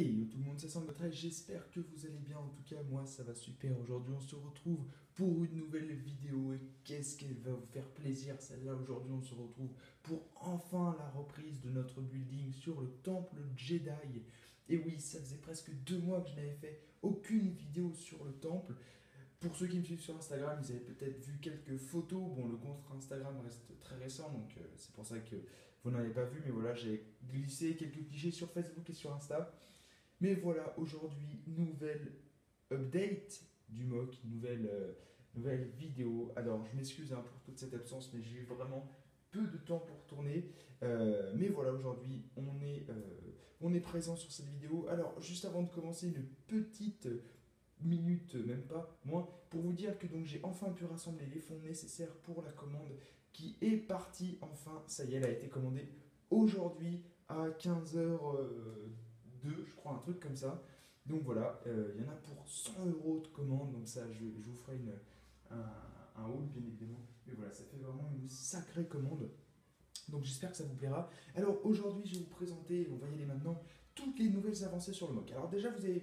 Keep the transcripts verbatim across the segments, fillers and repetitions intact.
Hey yo tout le monde, c'est SangoTrace, j'espère que vous allez bien, en tout cas moi ça va super. Aujourd'hui on se retrouve pour une nouvelle vidéo et qu'est-ce qu'elle va vous faire plaisir celle-là. Aujourd'hui on se retrouve pour enfin la reprise de notre building sur le temple Jedi. Et oui, ça faisait presque deux mois que je n'avais fait aucune vidéo sur le temple. Pour ceux qui me suivent sur Instagram, vous avez peut-être vu quelques photos. Bon, le compte Instagram reste très récent, donc euh, c'est pour ça que vous n'avez pas vu, mais voilà, j'ai glissé quelques clichés sur Facebook et sur Insta. Mais voilà, aujourd'hui, nouvelle update du M O C, nouvelle, euh, nouvelle vidéo. Alors, je m'excuse hein, pour toute cette absence, mais j'ai eu vraiment peu de temps pour tourner. Euh, mais voilà, aujourd'hui, on est, euh, on est présent sur cette vidéo. Alors, juste avant de commencer, une petite minute, même pas moins, pour vous dire que donc j'ai enfin pu rassembler les fonds nécessaires pour la commande qui est partie. Enfin, ça y est, elle a été commandée aujourd'hui à quinze heures deux, je crois, un truc comme ça. Donc voilà, euh, il y en a pour cent euros de commande, donc ça je, je vous ferai une, un, un haul bien évidemment, mais voilà, ça fait vraiment une sacrée commande, donc j'espère que ça vous plaira. Alors aujourd'hui je vais vous présenter, on va y aller maintenant, toutes les nouvelles avancées sur le M O C. Alors déjà vous avez,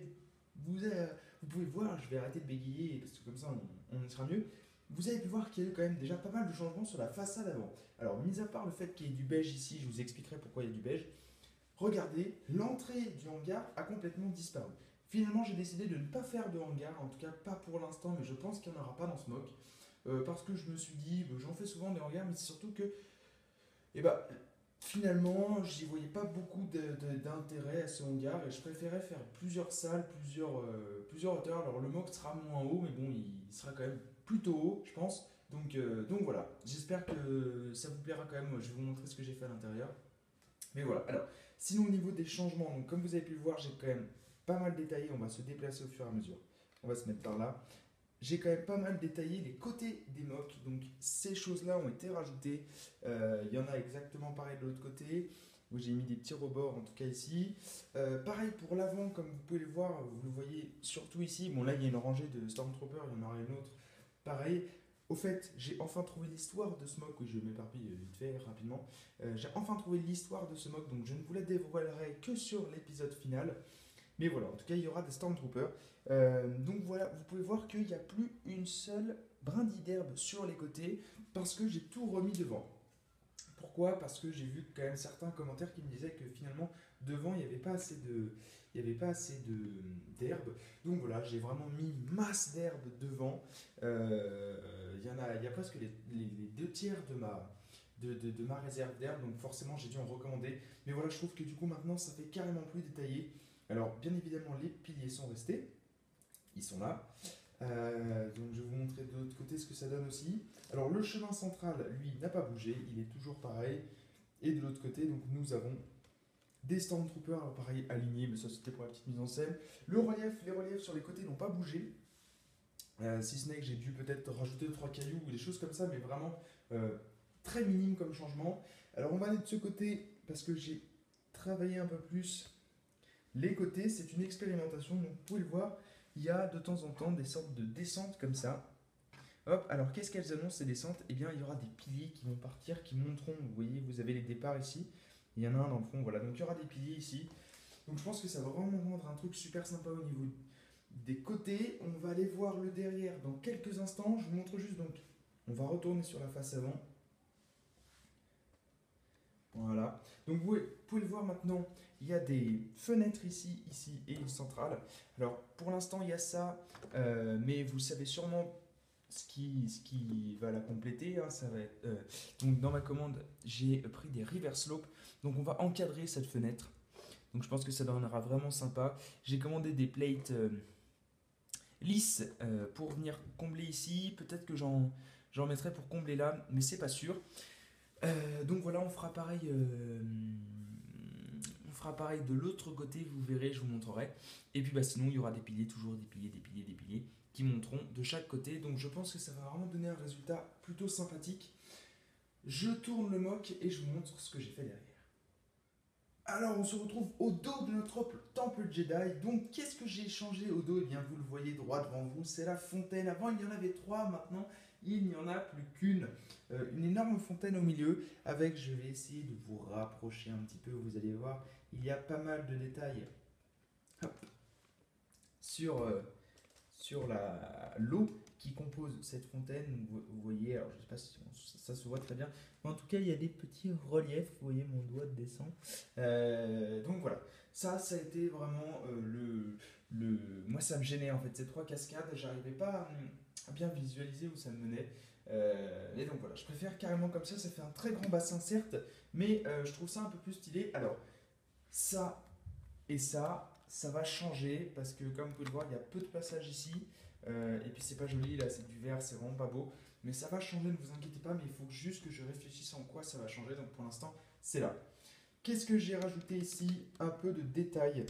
vous, avez, vous pouvez voir, je vais arrêter de bégayer parce que comme ça on, on sera mieux. Vous avez pu voir qu'il y a eu quand même déjà pas mal de changements sur la façade avant. Alors mis à part le fait qu'il y ait du beige ici, je vous expliquerai pourquoi il y a du beige. Regardez, l'entrée du hangar a complètement disparu. Finalement, j'ai décidé de ne pas faire de hangar, en tout cas pas pour l'instant, mais je pense qu'il n'y en aura pas dans ce M O C. Euh, parce que je me suis dit, j'en fais souvent des hangars, mais c'est surtout que, eh ben, finalement, j'y voyais pas beaucoup d'intérêt à ce hangar et je préférais faire plusieurs salles, plusieurs, euh, plusieurs hauteurs. Alors le M O C sera moins haut, mais bon, il sera quand même plutôt haut, je pense. Donc, euh, donc voilà, j'espère que ça vous plaira quand même. Je vais vous montrer ce que j'ai fait à l'intérieur. Mais voilà, alors, sinon au niveau des changements, donc comme vous avez pu le voir, j'ai quand même pas mal détaillé, on va se déplacer au fur et à mesure, on va se mettre par là. J'ai quand même pas mal détaillé les côtés des M O C, donc ces choses-là ont été rajoutées, euh, il y en a exactement pareil de l'autre côté, où j'ai mis des petits rebords en tout cas ici. Euh, pareil pour l'avant, comme vous pouvez le voir, vous le voyez surtout ici, bon là il y a une rangée de Stormtroopers, il y en aura une autre, pareil. Au fait, j'ai enfin trouvé l'histoire de ce M O C, oui je m'éparpille vite fait, rapidement. Euh, j'ai enfin trouvé l'histoire de ce M O C, donc je ne vous la dévoilerai que sur l'épisode final. Mais voilà, en tout cas il y aura des Stormtroopers. Euh, donc voilà, vous pouvez voir qu'il n'y a plus une seule brindille d'herbe sur les côtés, parce que j'ai tout remis devant. Pourquoi? Parce que j'ai vu quand même certains commentaires qui me disaient que finalement, devant, il n'y avait pas assez de, il n'y avait pas assez de, d'herbe. Donc voilà, j'ai vraiment mis masse d'herbe devant. Euh, il y en a, il y a presque les, les, les deux tiers de ma, de, de, de ma réserve d'herbe. Donc forcément, j'ai dû en recommander. Mais voilà, je trouve que du coup, maintenant, ça fait carrément plus détaillé. Alors, bien évidemment, les piliers sont restés. Ils sont là. Euh, donc je vais vous montrer de l'autre côté ce que ça donne aussi. Alors le chemin central, lui, n'a pas bougé, il est toujours pareil. Et de l'autre côté, donc nous avons des Stormtroopers, pareil, alignés, mais ça c'était pour la petite mise en scène. Le relief, les reliefs sur les côtés n'ont pas bougé. Euh, si ce n'est que j'ai dû peut-être rajouter trois cailloux ou des choses comme ça, mais vraiment euh, très minime comme changement. Alors on va aller de ce côté parce que j'ai travaillé un peu plus les côtés. C'est une expérimentation, donc vous pouvez le voir. Il y a de temps en temps des sortes de descentes comme ça. Hop, alors qu'est-ce qu'elles annoncent ces descentes? Eh bien, il y aura des piliers qui vont partir, qui monteront. Vous voyez, vous avez les départs ici. Il y en a un dans le fond, voilà. Donc, il y aura des piliers ici. Donc, je pense que ça va vraiment rendre un truc super sympa au niveau des côtés. On va aller voir le derrière dans quelques instants. Je vous montre juste, donc, on va retourner sur la face avant. Voilà, donc vous pouvez le voir maintenant, il y a des fenêtres ici, ici et une centrale. Alors pour l'instant il y a ça, euh, mais vous savez sûrement ce qui, ce qui va la compléter. Hein, ça va être, euh, donc dans ma commande, j'ai pris des reverse slope, donc on va encadrer cette fenêtre. Donc je pense que ça donnera vraiment sympa. J'ai commandé des plates euh, lisses euh, pour venir combler ici, peut-être que j'en j'en mettrai pour combler là, mais c'est pas sûr. Euh, donc voilà, on fera pareil, euh, on fera pareil de l'autre côté, vous verrez, je vous montrerai. Et puis bah, sinon, il y aura des piliers, toujours des piliers, des piliers, des piliers qui monteront de chaque côté. Donc je pense que ça va vraiment donner un résultat plutôt sympathique. Je tourne le M O C et je vous montre ce que j'ai fait derrière. Alors on se retrouve au dos de notre temple Jedi. Donc qu'est-ce que j'ai changé au dos? Eh bien vous le voyez droit devant vous, c'est la fontaine. Avant il y en avait trois, maintenant il n'y en a plus qu'une. Euh, une énorme fontaine au milieu avec, je vais essayer de vous rapprocher un petit peu, vous allez voir, il y a pas mal de détails hop, sur, euh, sur l'eau qui compose cette fontaine. Vous, vous voyez, alors je ne sais pas si on, ça, ça se voit très bien, mais en tout cas il y a des petits reliefs, vous voyez mon doigt descend. Euh, donc voilà, ça ça a été vraiment euh, le, le... Moi ça me gênait en fait, ces trois cascades, j'arrivais pas à, à bien visualiser où ça me menait. Euh, et donc voilà, je préfère carrément comme ça, ça fait un très grand bassin certes, mais euh, je trouve ça un peu plus stylé. Alors ça et ça, ça va changer parce que comme vous pouvez le voir, il y a peu de passages ici, euh, et puis c'est pas joli là, c'est du vert, c'est vraiment pas beau, mais ça va changer, ne vous inquiétez pas, mais il faut juste que je réfléchisse en quoi ça va changer. Donc pour l'instant c'est là. Qu'est-ce que j'ai rajouté ici? Un peu de détails,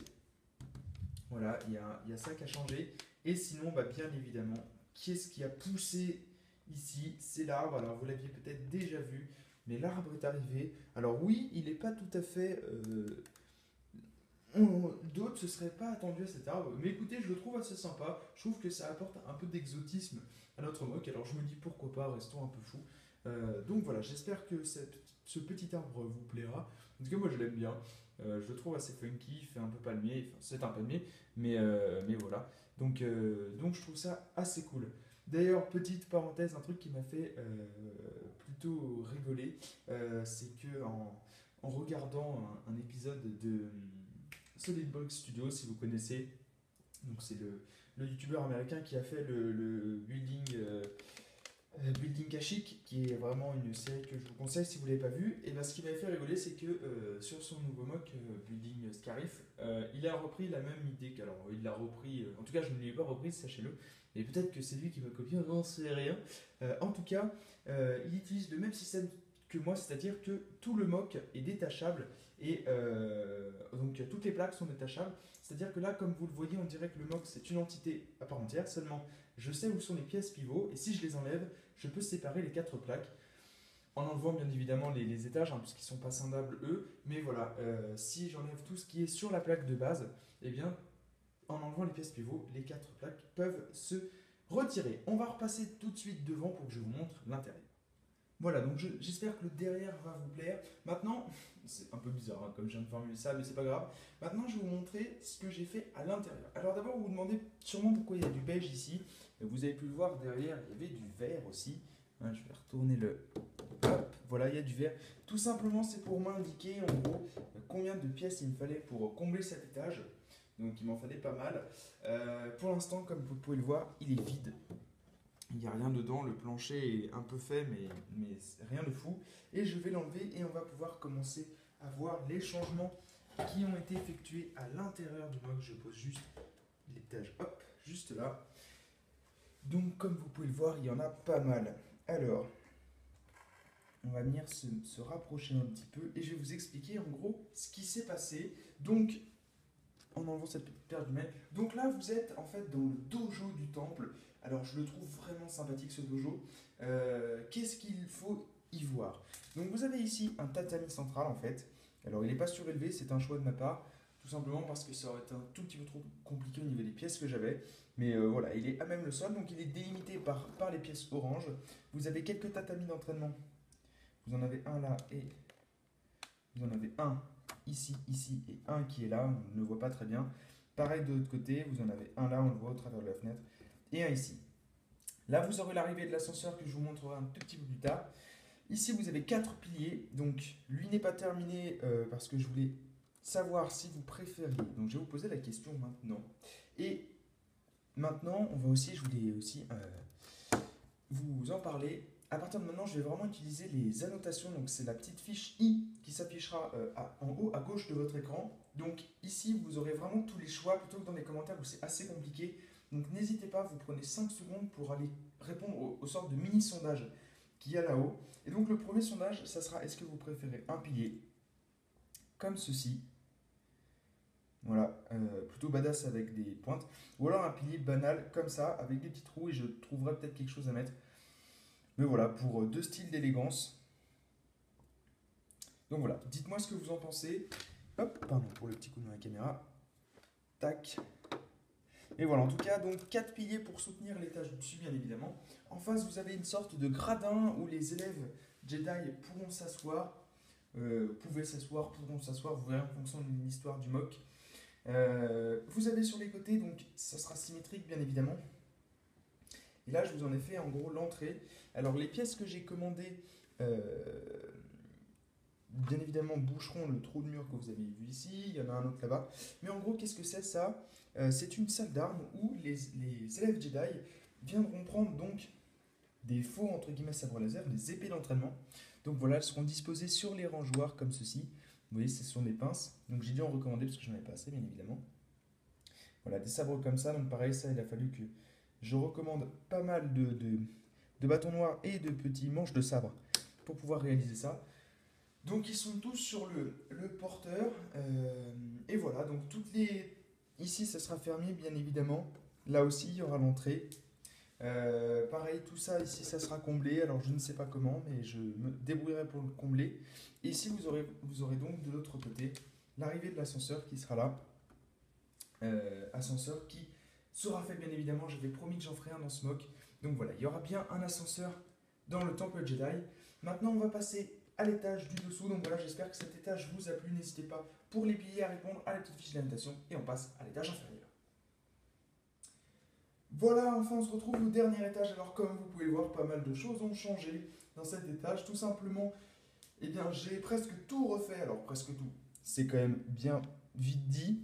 voilà, il y a, il y a ça qui a changé. Et sinon bah, bien évidemment, qu'est-ce qui a poussé ici? C'est l'arbre. Alors vous l'aviez peut-être déjà vu, mais l'arbre est arrivé. Alors oui, il n'est pas tout à fait... Euh... D'autres se seraient pas attendus à cet arbre, mais écoutez, je le trouve assez sympa. Je trouve que ça apporte un peu d'exotisme à notre mock. Alors je me dis pourquoi pas, restons un peu fous. Euh, donc voilà, j'espère que cette, ce petit arbre vous plaira. En tout cas, moi je l'aime bien. Euh, je le trouve assez funky, il fait un peu palmier. Enfin, c'est un palmier, mais, euh, mais voilà. Donc, euh, donc je trouve ça assez cool. D'ailleurs, petite parenthèse, un truc qui m'a fait euh, plutôt rigoler, euh, c'est que en, en regardant un, un épisode de Solidbox Studio, si vous connaissez, donc c'est le, le youtubeur américain qui a fait le, le building, euh, building Kashyyyk, qui est vraiment une série que je vous conseille si vous ne l'avez pas vue. Et ben, ce qui m'avait fait rigoler, c'est que euh, sur son nouveau mock, euh, building Scarif, euh, il a repris la même idée qu'alors il l'a repris, euh, en tout cas je ne l'ai pas repris, sachez-le, et peut-être que c'est lui qui m'a copié, on n'en sait rien. Euh, en tout cas, euh, il utilise le même système que moi, c'est-à-dire que tout le mock est détachable, et euh, donc toutes les plaques sont détachables, c'est-à-dire que là, comme vous le voyez, on dirait que le mock c'est une entité à part entière, seulement je sais où sont les pièces pivots, et si je les enlève, je peux séparer les quatre plaques, en enlevant bien évidemment les, les étages, hein, puisqu'ils sont pas scindables eux, mais voilà, euh, si j'enlève tout ce qui est sur la plaque de base, eh bien, en enlevant les pièces pivots, les quatre plaques peuvent se retirer. On va repasser tout de suite devant pour que je vous montre l'intérieur. Voilà, donc j'espère je, que le derrière va vous plaire. Maintenant, c'est un peu bizarre hein, comme je viens de formuler ça, mais c'est pas grave. Maintenant, je vais vous montrer ce que j'ai fait à l'intérieur. Alors d'abord, vous vous demandez sûrement pourquoi il y a du beige ici. Vous avez pu le voir derrière, il y avait du vert aussi. Hein, je vais retourner le... Hop, voilà, il y a du vert. Tout simplement, c'est pour m'indiquer en gros combien de pièces il me fallait pour combler cet étage. Donc il m'en fallait pas mal. Euh, pour l'instant, comme vous pouvez le voir, il est vide. Il n'y a rien dedans, le plancher est un peu fait, mais, mais rien de fou. Et je vais l'enlever et on va pouvoir commencer à voir les changements qui ont été effectués à l'intérieur du mock. Je pose juste l'étage, hop, juste là. Donc comme vous pouvez le voir, il y en a pas mal. Alors, on va venir se, se rapprocher un petit peu et je vais vous expliquer en gros ce qui s'est passé. Donc, en enlevant cette petite paire d'humains. Donc là, vous êtes en fait dans le dojo du temple. Alors, je le trouve vraiment sympathique, ce dojo. Euh, Qu'est-ce qu'il faut y voir? Donc, vous avez ici un tatami central, en fait. Alors, il n'est pas surélevé, c'est un choix de ma part. Tout simplement parce que ça aurait été un tout petit peu trop compliqué au niveau des pièces que j'avais. Mais euh, voilà, il est à même le sol, donc il est délimité par, par les pièces oranges. Vous avez quelques tatamis d'entraînement. Vous en avez un là et vous en avez un ici, ici et un qui est là. On ne le voit pas très bien. Pareil de l'autre côté, vous en avez un là, on le voit au travers de la fenêtre. Et un ici. Là, vous aurez l'arrivée de l'ascenseur que je vous montrerai un tout petit peu plus tard. Ici, vous avez quatre piliers. Donc, lui n'est pas terminé euh, parce que je voulais savoir si vous préfériez. Donc, je vais vous poser la question maintenant. Et maintenant, on va aussi, je voulais aussi euh, vous en parler. À partir de maintenant, je vais vraiment utiliser les annotations. Donc, c'est la petite fiche I qui s'affichera euh, en haut à gauche de votre écran. Donc, ici, vous aurez vraiment tous les choix plutôt que dans les commentaires où c'est assez compliqué. Donc n'hésitez pas, vous prenez cinq secondes pour aller répondre aux, aux sortes de mini-sondages qu'il y a là-haut. Et donc le premier sondage, ça sera est-ce que vous préférez un pilier, comme ceci, voilà, euh, plutôt badass avec des pointes, ou alors un pilier banal comme ça, avec des petits trous, et je trouverai peut-être quelque chose à mettre. Mais voilà, pour deux styles d'élégance. Donc voilà, dites-moi ce que vous en pensez. Hop, pardon pour le petit coup de la caméra. Tac. Et voilà, en tout cas, donc quatre piliers pour soutenir l'étage du dessus, bien évidemment. En face, vous avez une sorte de gradin où les élèves Jedi pourront s'asseoir, euh, pouvaient s'asseoir, pourront s'asseoir, vous verrez en fonction de l'histoire du mock. Euh, vous avez sur les côtés, donc ça sera symétrique bien évidemment. Et là, je vous en ai fait en gros l'entrée. Alors les pièces que j'ai commandées, euh, bien évidemment boucheront le trou de mur que vous avez vu ici. Il y en a un autre là-bas. Mais en gros, qu'est-ce que c'est ça? euh, C'est une salle d'armes où les, les élèves Jedi viendront prendre donc des faux entre guillemets sabres laser, des épées d'entraînement. Donc voilà, elles seront disposées sur les rangeoirs comme ceci. Vous voyez, ce sont des pinces. Donc j'ai dû en recommander parce que je n'en ai pas assez, bien évidemment. Voilà, des sabres comme ça. Donc pareil, ça, il a fallu que je recommande pas mal de, de, de bâtons noirs et de petits manches de sabre pour pouvoir réaliser ça. Donc ils sont tous sur le, le porteur. Euh, et voilà, donc toutes les... Ici, ça sera fermé, bien évidemment. Là aussi, il y aura l'entrée. Euh, pareil, tout ça ici, ça sera comblé. Alors je ne sais pas comment, mais je me débrouillerai pour le combler. Et ici, vous aurez, vous aurez donc de l'autre côté l'arrivée de l'ascenseur qui sera là. Euh, ascenseur qui sera fait, bien évidemment. J'avais promis que j'en ferai un dans ce mock. Donc voilà, il y aura bien un ascenseur dans le temple Jedi. Maintenant, on va passer à l'étage du dessous. Donc voilà, j'espère que cet étage vous a plu. N'hésitez pas pour les billets à répondre à la petite fiche d'invitation. Et on passe à l'étage inférieur. Voilà, enfin on se retrouve au dernier étage. Alors comme vous pouvez le voir, pas mal de choses ont changé dans cet étage. Tout simplement, eh bien j'ai presque tout refait. Alors presque tout, c'est quand même bien vite dit.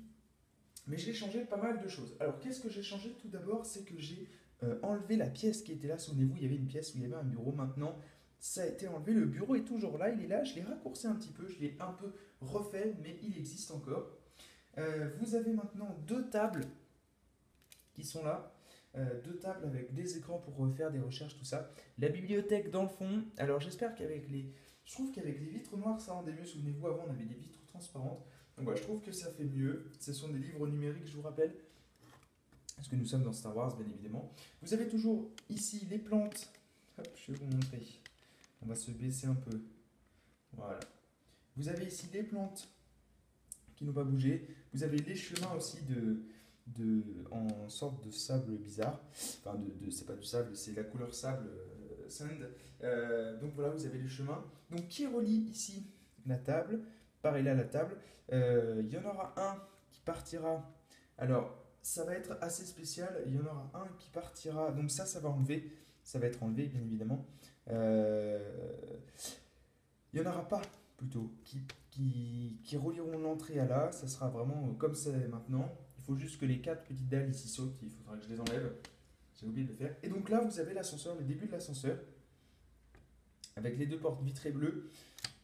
Mais j'ai changé pas mal de choses. Alors qu'est-ce que j'ai changé? Tout d'abord, c'est que j'ai euh, enlevé la pièce qui était là. Souvenez-vous, il y avait une pièce où il y avait un bureau. Maintenant, ça a été enlevé. Le bureau est toujours là, il est là. Je l'ai raccourci un petit peu, je l'ai un peu refait, mais il existe encore. Euh, vous avez maintenant deux tables qui sont là. Euh, deux tables avec des écrans pour refaire des recherches, tout ça. La bibliothèque dans le fond. Alors j'espère qu'avec les... Je trouve qu'avec les vitres noires, ça rendait mieux. Souvenez-vous, avant on avait des vitres transparentes. Donc voilà, ouais, je trouve que ça fait mieux. Ce sont des livres numériques, je vous rappelle. Parce que nous sommes dans Star Wars, bien évidemment. Vous avez toujours ici les plantes. Hop, je vais vous montrer. On va se baisser un peu. Voilà. Vous avez ici les plantes qui n'ont pas bougé. Vous avez les chemins aussi de... De, en sorte de sable bizarre, enfin de, de, c'est pas du sable, c'est la couleur sable, euh, sand. Euh, donc voilà, vous avez les chemins, donc qui relie ici la table, pareil là la table, euh, il y en aura un qui partira, alors ça va être assez spécial, il y en aura un qui partira, donc ça ça va enlever, ça va être enlevé bien évidemment, euh, il n'y en aura pas plutôt, qui, qui, qui relieront l'entrée à là, ça sera vraiment comme ça maintenant. Il faut juste que les quatre petites dalles ici sautent, il faudra que je les enlève. J'ai oublié de le faire. Et donc là, vous avez l'ascenseur, le début de l'ascenseur, avec les deux portes vitrées bleues,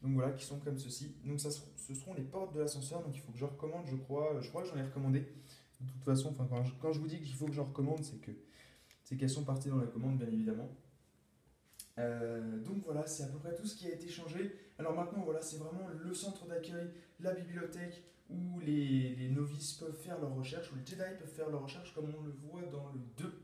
donc voilà, qui sont comme ceci. Donc ça, ce seront les portes de l'ascenseur, donc il faut que je recommande, je crois, je crois que j'en ai recommandé. De toute façon, enfin, quand, je, quand je vous dis qu'il faut que je recommande, c'est que c'est qu'elles sont parties dans la commande, bien évidemment. Euh, donc voilà, c'est à peu près tout ce qui a été changé. Alors maintenant, voilà, c'est vraiment le centre d'accueil, la bibliothèque, où les, les novices peuvent faire leurs recherches, où les Jedi peuvent faire leurs recherches, comme on le voit dans le deux,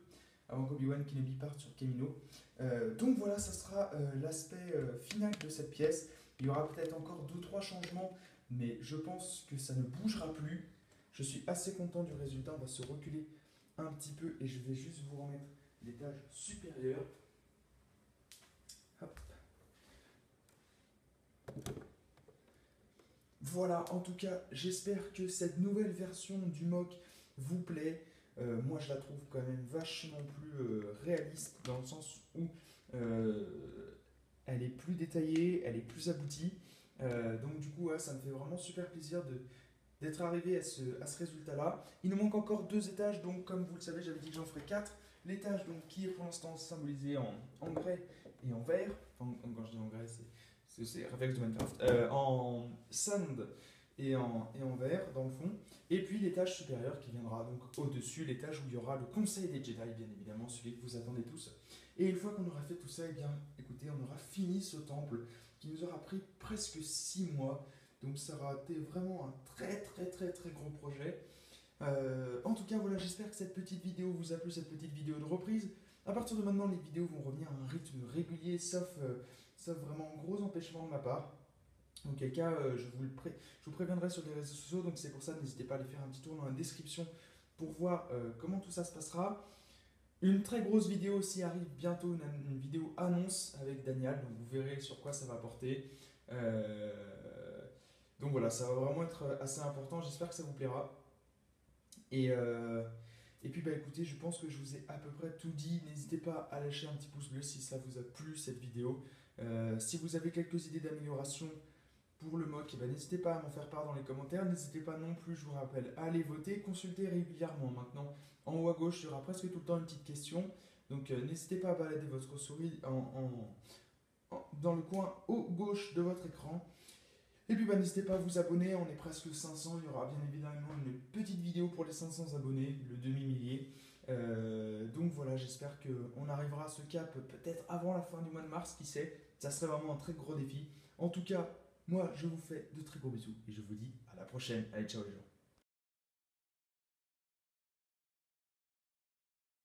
avant qu'Obi-Wan Kenobi parte sur Kamino. Euh, donc voilà, ça sera euh, l'aspect euh, final de cette pièce. Il y aura peut-être encore deux trois changements, mais je pense que ça ne bougera plus. Je suis assez content du résultat, on va se reculer un petit peu, et je vais juste vous remettre l'étage supérieur. Hop. Voilà, en tout cas, j'espère que cette nouvelle version du mock vous plaît. Euh, moi, je la trouve quand même vachement plus euh, réaliste, dans le sens où euh, elle est plus détaillée, elle est plus aboutie. Euh, donc du coup, ouais, ça me fait vraiment super plaisir de... d'être arrivé à ce, à ce résultat-là. Il nous manque encore deux étages, donc comme vous le savez, j'avais dit que j'en ferais quatre. L'étage donc qui est pour l'instant symbolisé en, en grès et en vert. Enfin, quand je dis en grès, c'est... C'est réflexe de Minecraft, euh, en sand et en, et en vert dans le fond. Et puis l'étage supérieur qui viendra donc au-dessus, l'étage où il y aura le Conseil des Jedi, bien évidemment, celui que vous attendez tous. Et une fois qu'on aura fait tout ça, eh bien, écoutez, on aura fini ce temple qui nous aura pris presque six mois. Donc ça aura été vraiment un très très très très gros projet. Euh, en tout cas, voilà, j'espère que cette petite vidéo vous a plu, cette petite vidéo de reprise. A partir de maintenant, les vidéos vont revenir à un rythme régulier, sauf, euh, sauf vraiment gros empêchement de ma part. Donc, auquel cas, euh, je, vous le pré je vous préviendrai sur les réseaux sociaux, donc c'est pour ça, n'hésitez pas à aller faire un petit tour dans la description pour voir euh, comment tout ça se passera. Une très grosse vidéo aussi arrive bientôt, une, une vidéo annonce avec Daniel, donc vous verrez sur quoi ça va porter. Euh, donc voilà, ça va vraiment être assez important, j'espère que ça vous plaira. Et, euh, et puis bah écoutez, je pense que je vous ai à peu près tout dit. N'hésitez pas à lâcher un petit pouce bleu si ça vous a plu cette vidéo. Euh, si vous avez quelques idées d'amélioration pour le M O C, bah, n'hésitez pas à m'en faire part dans les commentaires. N'hésitez pas non plus, je vous rappelle, à aller voter, consulter régulièrement. Maintenant, en haut à gauche, il y aura presque tout le temps une petite question. Donc euh, n'hésitez pas à balader votre souris en, en, en, dans le coin haut gauche de votre écran. Et puis bah, n'hésitez pas à vous abonner, on est presque cinq cents, il y aura bien évidemment une petite vidéo pour les cinq cents abonnés, le demi-millier. Euh, donc voilà, j'espère qu'on arrivera à ce cap peut-être avant la fin du mois de mars, qui sait, ça serait vraiment un très gros défi. En tout cas, moi je vous fais de très gros bisous et je vous dis à la prochaine. Allez, ciao les gens.